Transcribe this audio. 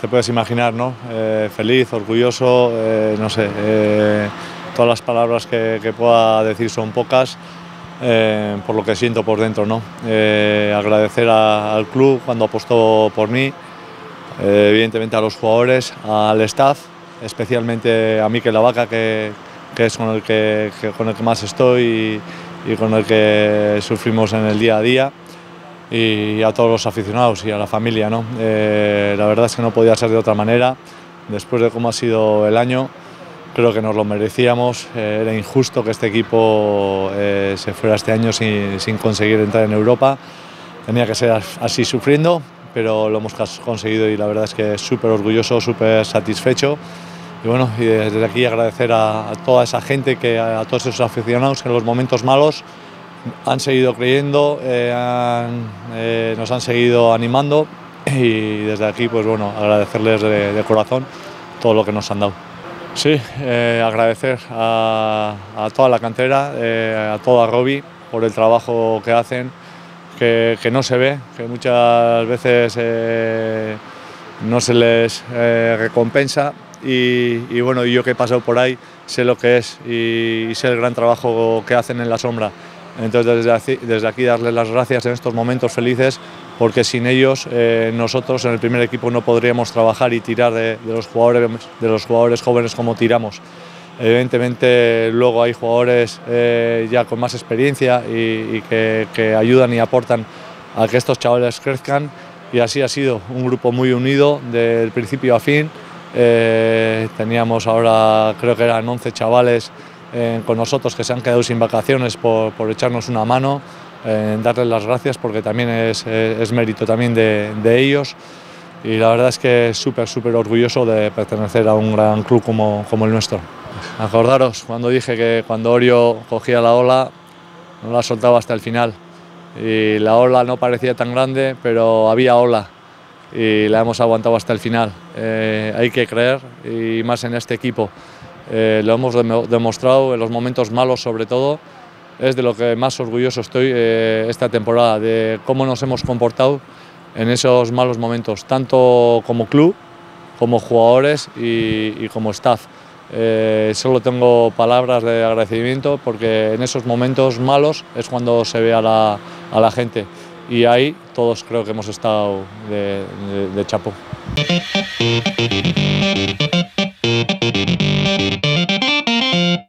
Te puedes imaginar, ¿no? Feliz, orgulloso, no sé, todas las palabras que pueda decir son pocas, por lo que siento por dentro, ¿no? Agradecer al club cuando apostó por mí, evidentemente a los jugadores, al staff, especialmente a Mikel Labaka, que es con el que más estoy y con el que sufrimos en el día a día, y a todos los aficionados y a la familia, ¿no? La verdad es que no podía ser de otra manera. Después de cómo ha sido el año, creo que nos lo merecíamos. Era injusto que este equipo se fuera este año sin conseguir entrar en Europa. Tenía que ser así, sufriendo, pero lo hemos conseguido y la verdad es que súper orgulloso, súper satisfecho. Y bueno, y desde aquí agradecer a toda esa gente, a todos esos aficionados que en los momentos malos han seguido creyendo, nos han seguido animando, y desde aquí, pues bueno, agradecerles de corazón todo lo que nos han dado. Sí, agradecer a toda la cantera, a toda Robi por el trabajo que hacen, que no se ve, que muchas veces no se les recompensa, y bueno, yo que he pasado por ahí sé lo que es y sé el gran trabajo que hacen en la sombra. Entonces desde aquí darles las gracias en estos momentos felices, porque sin ellos nosotros en el primer equipo no podríamos trabajar y tirar de los jugadores jóvenes como tiramos. Evidentemente luego hay jugadores ya con más experiencia y que ayudan y aportan a que estos chavales crezcan, y así ha sido un grupo muy unido del principio a fin. Teníamos ahora, creo que eran 11 chavales con nosotros que se han quedado sin vacaciones por echarnos una mano, darles las gracias porque también es mérito también de ellos, y la verdad es que súper, súper orgulloso de pertenecer a un gran club como el nuestro. Acordaros cuando dije que cuando Oriol cogía la ola no la soltaba hasta el final, y la ola no parecía tan grande, pero había ola y la hemos aguantado hasta el final. Hay que creer, y más en este equipo. Lo hemos demostrado en los momentos malos, sobre todo. Es de lo que más orgulloso estoy esta temporada, de cómo nos hemos comportado en esos malos momentos, tanto como club, como jugadores y como staff. Solo tengo palabras de agradecimiento, porque en esos momentos malos es cuando se ve a la gente, y ahí todos creo que hemos estado de chapó.